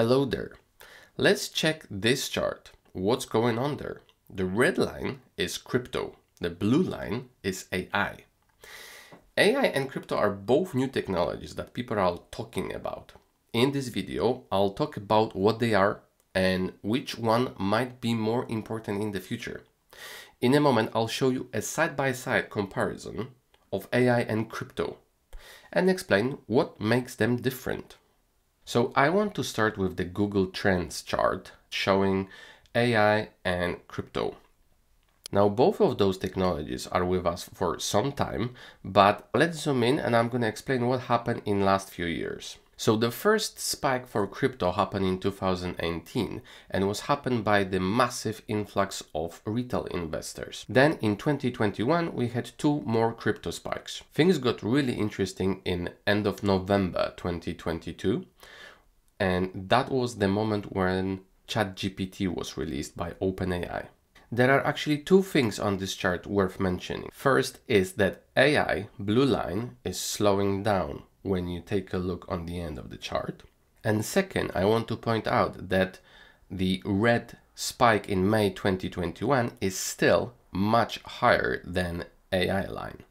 Hello there. Let's check this chart. What's going on there? The red line is crypto. The blue line is AI. AI and crypto are both new technologies that people are talking about. In this video, I'll talk about what they are and which one might be more important in the future. In a moment, I'll show you a side-by-side comparison of AI and crypto and explain what makes them different. So I want to start with the Google Trends chart showing AI and crypto. Now, both of those technologies are with us for some time, but let's zoom in and I'm going to explain what happened in last few years. So the first spike for crypto happened in 2018 and was happened by the massive influx of retail investors. Then in 2021, we had two more crypto spikes. Things got really interesting in end of November 2022. And that was the moment when ChatGPT was released by OpenAI. There are actually two things on this chart worth mentioning. First is that AI, blue line, is slowing down when you take a look on the end of the chart. And second, I want to point out that the red spike in May 2021 is still much higher than AI line.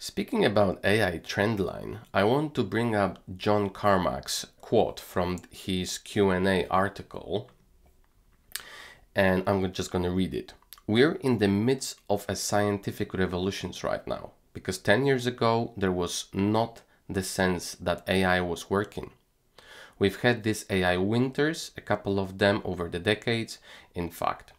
Speaking about AI trend line, I want to bring up John Carmack's quote from his Q&A article. And I'm just going to read it. We're in the midst of a scientific revolution right now, because 10 years ago, there was not the sense that AI was working. We've had these AI winters, a couple of them over the decades, in fact.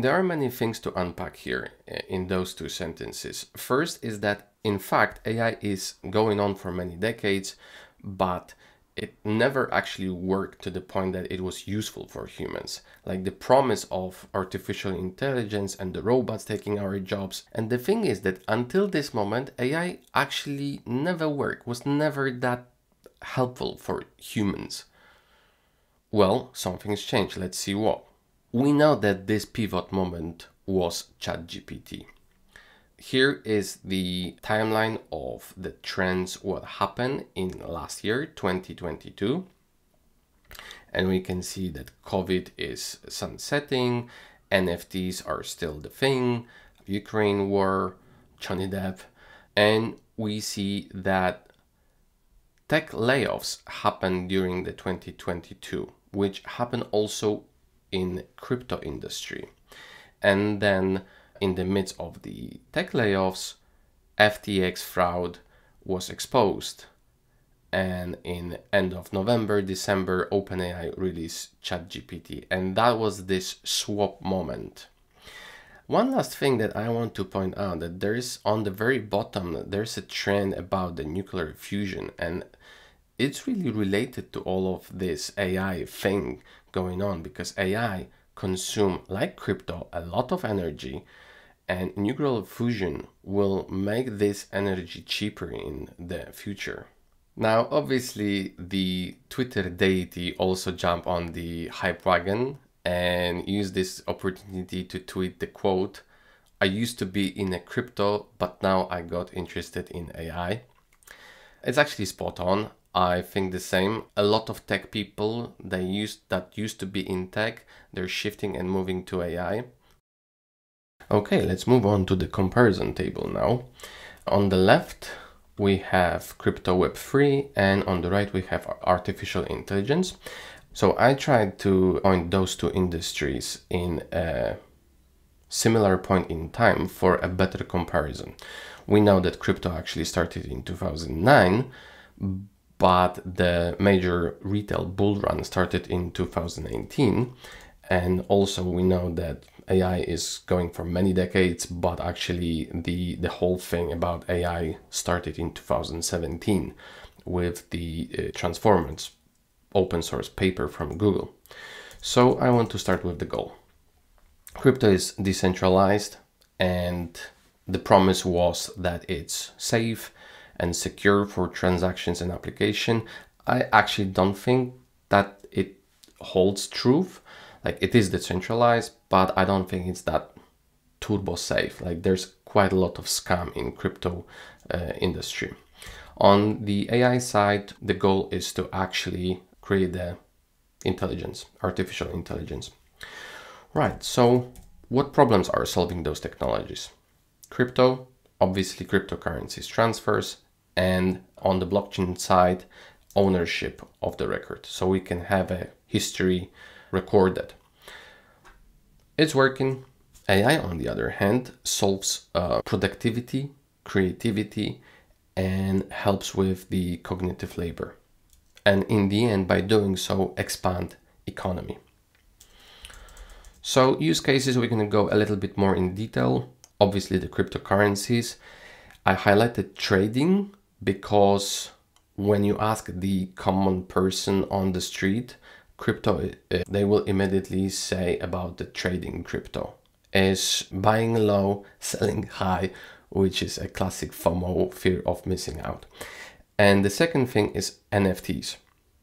There are many things to unpack here in those two sentences. First is that, in fact, AI is going on for many decades, but it never actually worked to the point that it was useful for humans. Like the promise of artificial intelligence and the robots taking our jobs. And the thing is that until this moment, AI actually never worked, was never that helpful for humans. Well, something's changed. Let's see what. We know that this pivot moment was ChatGPT. Here is the timeline of the trends, what happened in last year, 2022. And we can see that COVID is sunsetting, NFTs are still the thing, Ukraine war, Johnny Depp. And we see that tech layoffs happened during the 2022, which happened also in crypto industry. And then in the midst of the tech layoffs, FTX fraud was exposed. And in end of November, December, OpenAI released ChatGPT. And that was this swap moment. One last thing that I want to point out that there is on the very bottom, there's a trend about the nuclear fusion. And it's really related to all of this AI thing going on, because AI consume, like crypto, a lot of energy. And nuclear fusion will make this energy cheaper in the future. Now, obviously, the Twitter deity also jumped on the hype wagon and used this opportunity to tweet the quote, "I used to be in a crypto, but now I got interested in AI." It's actually spot on. I think the same. A lot of tech people that used to be in tech, they're shifting and moving to AI. Okay, let's move on to the comparison table now. On the left, we have crypto Web3, and on the right, we have artificial intelligence. So I tried to point those two industries in a similar point in time for a better comparison. We know that crypto actually started in 2009, but the major retail bull run started in 2018. And also we know that AI is going for many decades, but actually the whole thing about AI started in 2017 with the Transformers open source paper from Google. So I want to start with the goal. Crypto is decentralized, and the promise was that it's safe and secure for transactions and application. I actually don't think that it holds truth. Like, it is decentralized, but I don't think it's that turbo safe. Like, there's quite a lot of scam in crypto industry. On the AI side, the goal is to actually create a intelligence, artificial intelligence. Right, so what problems are solving those technologies? Crypto, obviously cryptocurrencies, transfers, and on the blockchain side, ownership of the record. So we can have a history recorded. It's working. AI, on the other hand, solves productivity, creativity, and helps with the cognitive labor. And in the end, by doing so, expand economy. So use cases, we're going to go a little bit more in detail. Obviously, the cryptocurrencies. I highlighted trading because when you ask the common person on the street, crypto, they will immediately say about the trading crypto is buying low, selling high, which is a classic FOMO, fear of missing out. And the second thing is NFTs.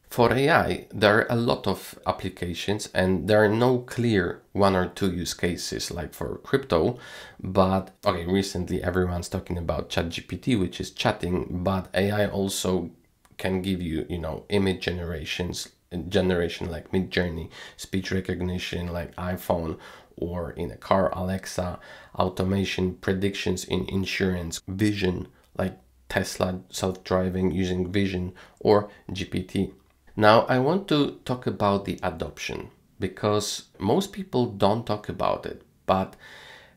For AI, there are a lot of applications and there are no clear one or two use cases like for crypto, but okay, recently everyone's talking about ChatGPT, which is chatting, but AI also can give you, you know, image generation like Mid Journey, speech recognition like iPhone, or in a car, Alexa, automation, predictions in insurance, vision like Tesla self-driving using vision, or GPT. Now I want to talk about the adoption because most people don't talk about it. But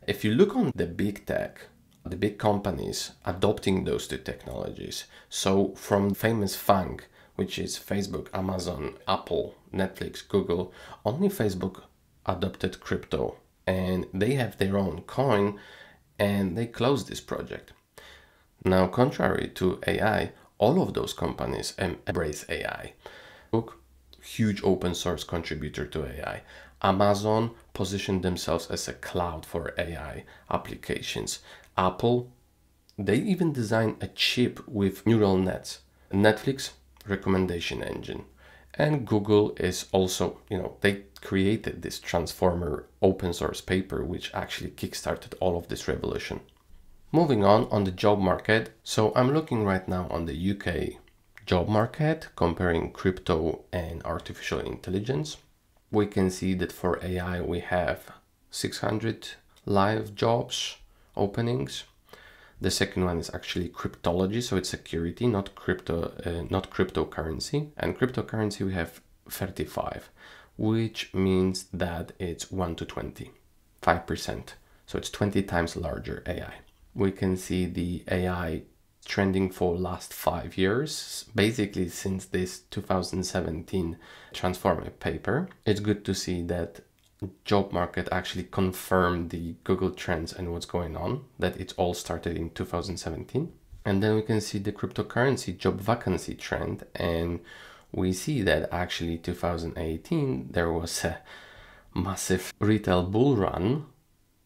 if you look on the big tech, the big companies adopting those two technologies. So from famous FANG, which is Facebook, Amazon, Apple, Netflix, Google, only Facebook adopted crypto and they have their own coin and they closed this project. Now, contrary to AI, all of those companies embrace AI. Look, huge open source contributor to AI. Amazon positioned themselves as a cloud for AI applications. Apple, they even designed a chip with neural nets. Netflix, recommendation engine. And Google is also, you know, they created this Transformer open source paper, which actually kickstarted all of this revolution. Moving on the job market. So I'm looking right now on the UK job market, comparing crypto and artificial intelligence. We can see that for AI, we have 600 live jobs openings. The second one is actually cryptology. So it's security, not crypto, not cryptocurrency. And cryptocurrency, we have 35, which means that it's 1 to 20, 5%. So it's 20 times larger AI. We can see the AI trending for last 5 years, basically since this 2017 Transformers paper. It's good to see that job market actually confirmed the Google trends and what's going on, that it all started in 2017. And then we can see the cryptocurrency job vacancy trend. And we see that actually 2018, there was a massive retail bull run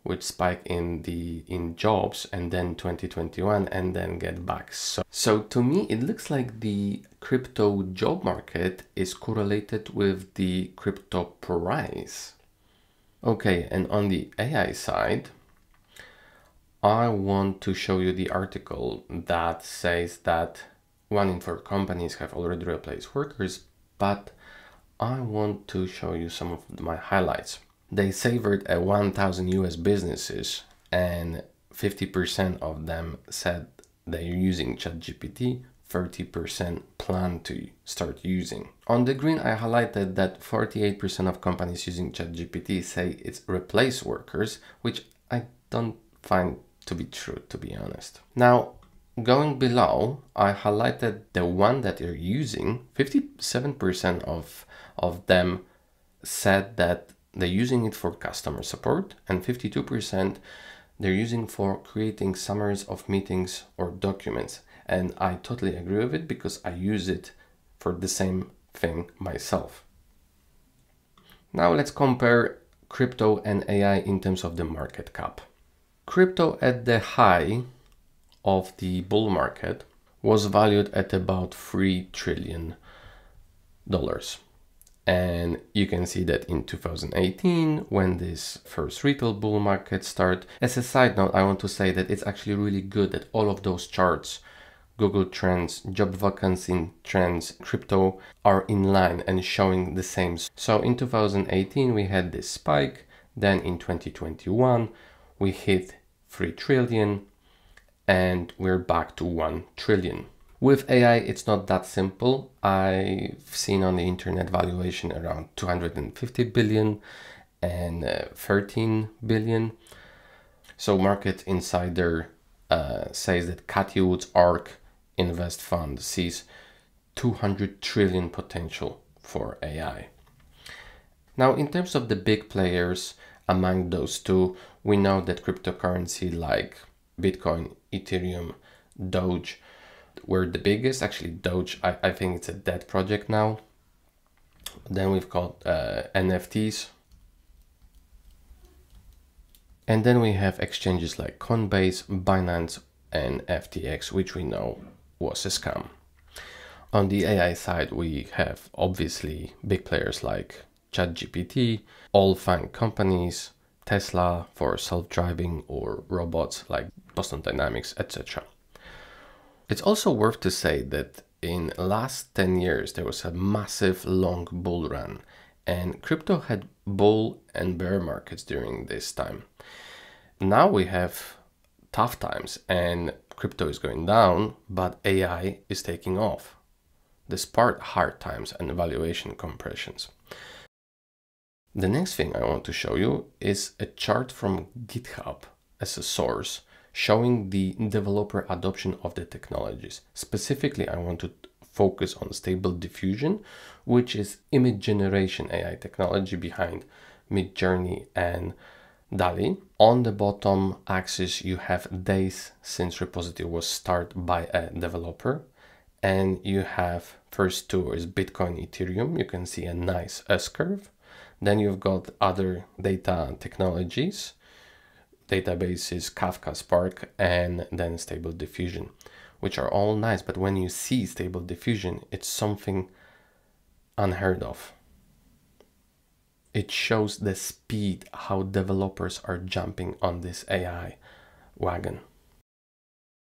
which spike in the jobs, and then 2021, and then get back. So to me, it looks like the crypto job market is correlated with the crypto price. Okay, and on the AI side, I want to show you the article that says that 1 in 4 companies have already replaced workers, but I want to show you some of my highlights. They savored at 1,000 US businesses and 50% of them said they're using ChatGPT, 30% plan to start using. On the green, I highlighted that 48% of companies using ChatGPT say it's replace workers, which I don't find to be true, to be honest. Now, going below, I highlighted the one that you're using. 57% of them said that they're using it for customer support, and 52% they're using for creating summaries of meetings or documents. And I totally agree with it because I use it for the same thing myself. Now let's compare crypto and AI in terms of the market cap. Crypto at the high of the bull market was valued at about $3 trillion. And you can see that in 2018, when this first retail bull market started. As a side note, I want to say that it's actually really good that all of those charts, Google Trends, job vacancy trends, crypto are in line and showing the same. So in 2018, we had this spike. Then in 2021, we hit 3 trillion and we're back to 1 trillion. With AI, it's not that simple. I've seen on the internet valuation around 250 billion and 13 billion. So Market Insider says that Cathie Wood's ARC Invest fund sees 200 trillion potential for AI. Now, in terms of the big players among those two, we know that cryptocurrency like Bitcoin, Ethereum, Doge were the biggest. Actually, Doge, I think it's a dead project now. Then we've got NFTs. And then we have exchanges like Coinbase, Binance, and FTX, which we know was a scam. On the AI side, we have obviously big players like ChatGPT, all FANG companies, Tesla for self-driving or robots like Boston Dynamics, etc. It's also worth to say that in the last 10 years, there was a massive long bull run, and crypto had bull and bear markets during this time. Now we have tough times and crypto is going down, but AI is taking off despite hard times and valuation compressions. The next thing I want to show you is a chart from GitHub as a source showing the developer adoption of the technologies. Specifically, I want to focus on Stable Diffusion, which is image generation AI technology behind Mid Journey and Dali. On the bottom axis, you have days since repository was started by a developer, and you have first two is Bitcoin, Ethereum. You can see a nice S-curve. Then you've got other data technologies, databases, Kafka, Spark, and then Stable Diffusion, which are all nice, but when you see Stable Diffusion, it's something unheard of. It shows the speed how developers are jumping on this AI wagon.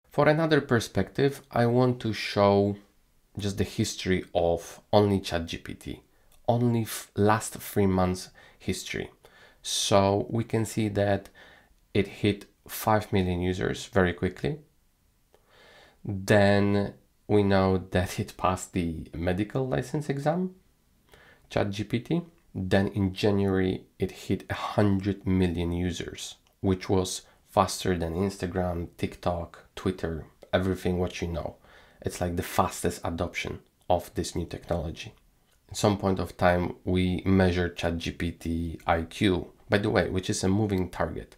For another perspective, I want to show just the history of only ChatGPT, only last 3 months history. So we can see that it hit 5 million users very quickly. Then we know that it passed the medical license exam, ChatGPT. Then in January, it hit 100 million users, which was faster than Instagram, TikTok, Twitter, everything what you know. It's like the fastest adoption of this new technology. At some point of time, we measured ChatGPT IQ, by the way, which is a moving target.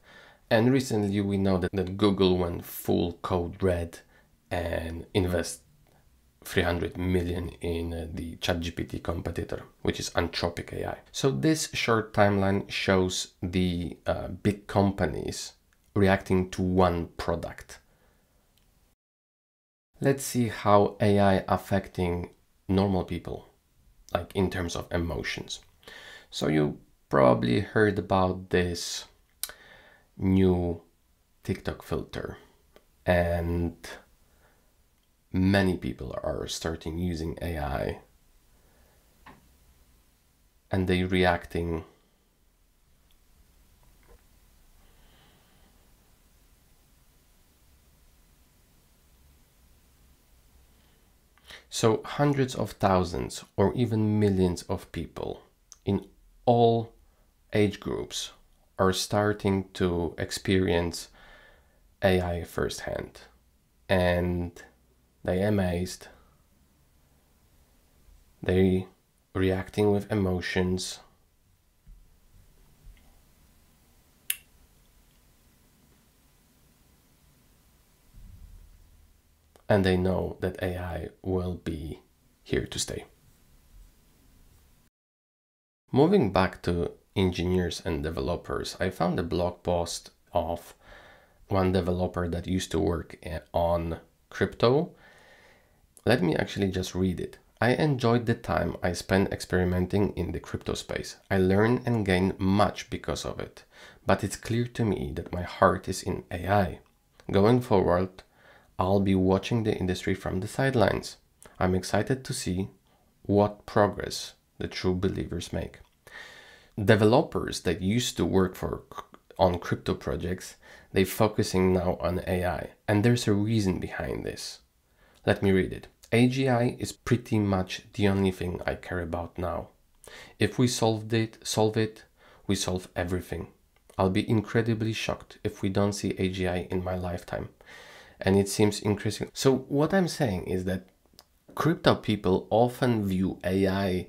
And recently, we know that Google went full code red and invest 300 million in the ChatGPT competitor, which is Anthropic AI. So this short timeline shows the big companies reacting to one product. Let's see how AI affecting normal people, like in terms of emotions. So you probably heard about this new TikTok filter, and many people are starting using AI and they reacting so hundreds of thousands or even millions of people in all age groups are starting to experience AI firsthand, and they're amazed, they're reacting with emotions. And they know that AI will be here to stay. Moving back to engineers and developers, I found a blog post of one developer that used to work on crypto. Let me actually just read it. I enjoyed the time I spent experimenting in the crypto space. I learned and gained much because of it, but it's clear to me that my heart is in AI. Going forward, I'll be watching the industry from the sidelines. I'm excited to see what progress the true believers make. Developers that used to work on crypto projects, they're focusing now on AI. And there's a reason behind this. Let me read it. AGI is pretty much the only thing I care about now. If we solve it, we solve everything. I'll be incredibly shocked if we don't see AGI in my lifetime. And it seems increasing. So what I'm saying is that crypto people often view AI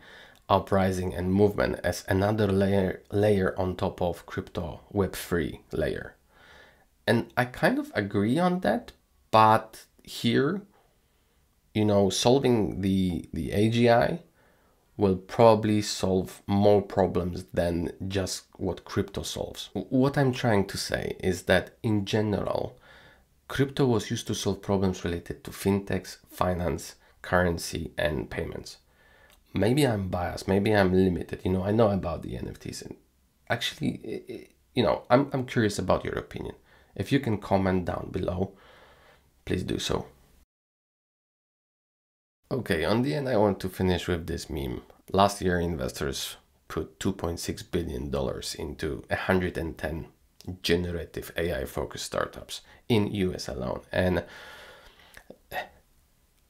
uprising and movement as another layer on top of crypto Web3 layer. And I kind of agree on that, but here, you know, solving the AGI will probably solve more problems than just what crypto solves. What I'm trying to say is that in general, crypto was used to solve problems related to fintechs, finance, currency, and payments. Maybe I'm biased, maybe I'm limited, you know, I know about the NFTs. And actually, you know, I'm curious about your opinion. If you can comment down below, please do so. Okay, on the end, I want to finish with this meme. Last year, investors put $2.6 billion into 110 generative AI-focused startups in US alone. And,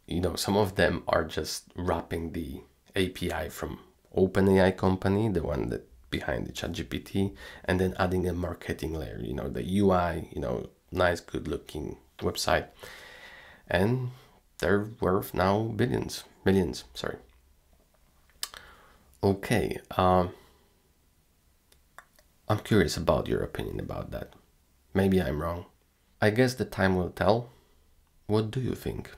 you know, some of them are just wrapping the API from OpenAI company, the one that behind the ChatGPT, and then adding a marketing layer, you know, the UI, you know, nice, good-looking website. And they're worth now millions, sorry. Okay, I'm curious about your opinion about that. Maybe I'm wrong. I guess the time will tell. What do you think?